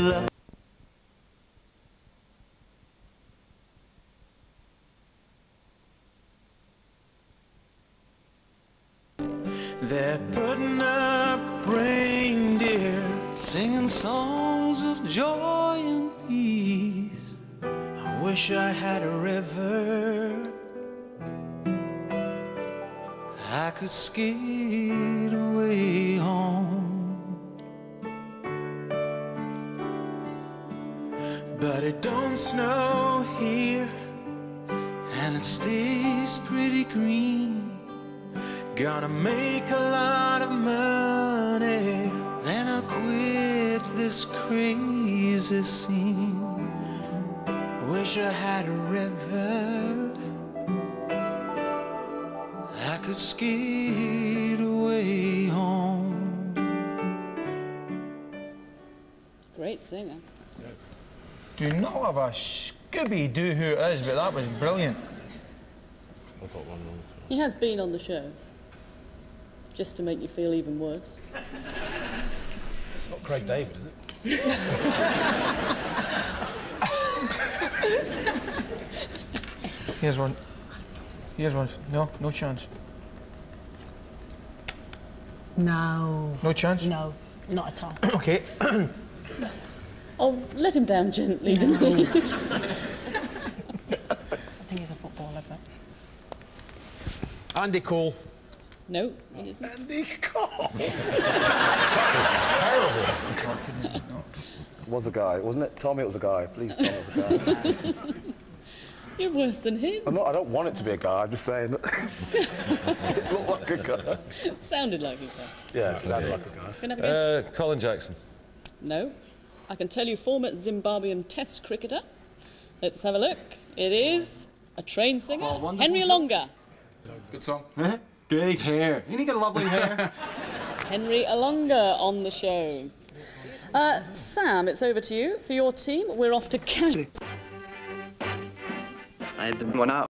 love. They're putting up reindeer, singing songs of joy and peace. I wish I had a river I could skate away home, but it don't snow here and it stays pretty green. Gonna make a lot of money, then I'll quit this crazy scene. Wish I had a river I could skate away home. Great singer. Do not have a Scooby-Doo who it is, but that was brilliant. I've got one wrong. He has been on the show. Just to make you feel even worse. It's not Craig David, is it? Here's one. Here's one. No, no chance. No. No chance? No, not at all. OK. Oh, let him down gently, Denise. I think he's a footballer, but... Andy Cole. No, he isn't. Andy Cole! That was terrible. It was a guy, wasn't it? Tommy, it was a guy. Please, Tommy, it was a guy. You're worse than him. I'm not, I don't want it to be a guy, I'm just saying that it looked like a guy. It sounded like a guy. Yeah, it sounded like a guy. Can I have a guess? Colin Jackson. No. I can tell you, former Zimbabwean Test cricketer. Let's have a look. It is a train singer, Henry Olonga. Good song. Huh? Great hair. Ain't he got lovely hair? Henry Olonga on the show. Sam, it's over to you. For your team, we're off to Canada. I had them one out.